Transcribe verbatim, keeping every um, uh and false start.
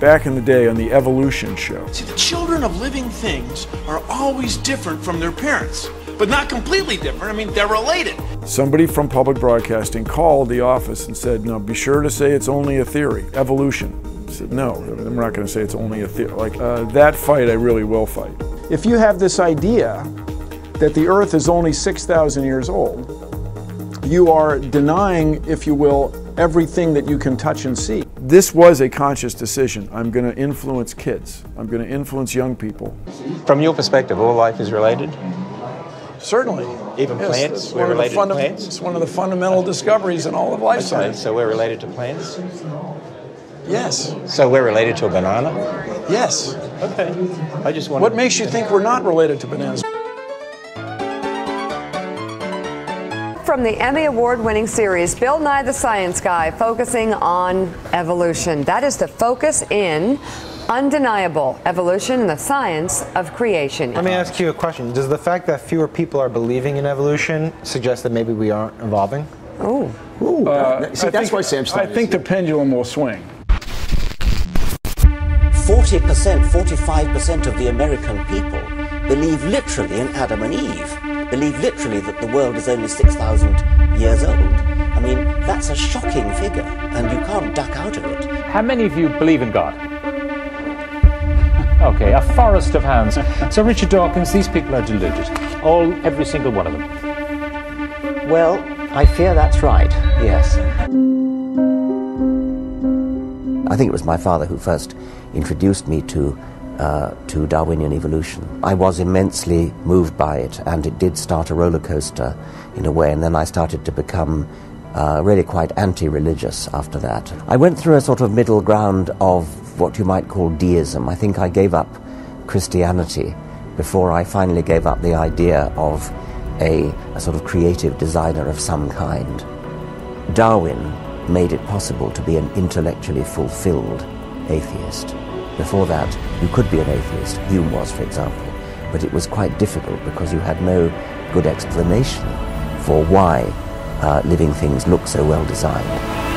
back in the day on the Evolution Show. See, the children of living things are always different from their parents, but not completely different. I mean, they're related. Somebody from public broadcasting called the office and said, no, be sure to say it's only a theory, evolution. I said, no, I'm not going to say it's only a theory. Like, uh, that fight I really will fight. If you have this idea that the Earth is only six thousand years old, you are denying, if you will, everything that you can touch and see. This was a conscious decision. I'm going to influence kids. I'm going to influence young people. From your perspective, all life is related? Certainly. Even yes, plants? We're related to plants? It's one of the fundamental discoveries in all of life science. Okay, so we're related to plants? Yes. So we're related to a banana? Yes. Okay. I just want. What makes you think we're not related to bananas? From the Emmy Award-winning series, Bill Nye the Science Guy, focusing on evolution. That is the focus in Undeniable Evolution and the Science of Creation. Let me ask you a question. Does the fact that fewer people are believing in evolution suggest that maybe we aren't evolving? Oh. Ooh. Uh, See, I that's think, why Sam's I think the pendulum will swing. forty percent, forty-five percent of the American people believe literally in Adam and Eve. Believe literally that the world is only six thousand years old. I mean, that's a shocking figure, and you can't duck out of it. How many of you believe in God? Okay, a forest of hands. So Richard Dawkins, these people are deluded. All, every single one of them. Well, I fear that's right, yes. I think it was my father who first introduced me to Uh, to Darwinian evolution. I was immensely moved by it, and it did start a roller coaster in a way, and then I started to become uh, really quite anti-religious after that. I went through a sort of middle ground of what you might call deism. I think I gave up Christianity before I finally gave up the idea of a, a sort of creative designer of some kind. Darwin made it possible to be an intellectually fulfilled atheist. Before that, you could be an atheist. Hume was, for example. But it was quite difficult because you had no good explanation for why uh, living things look so well designed.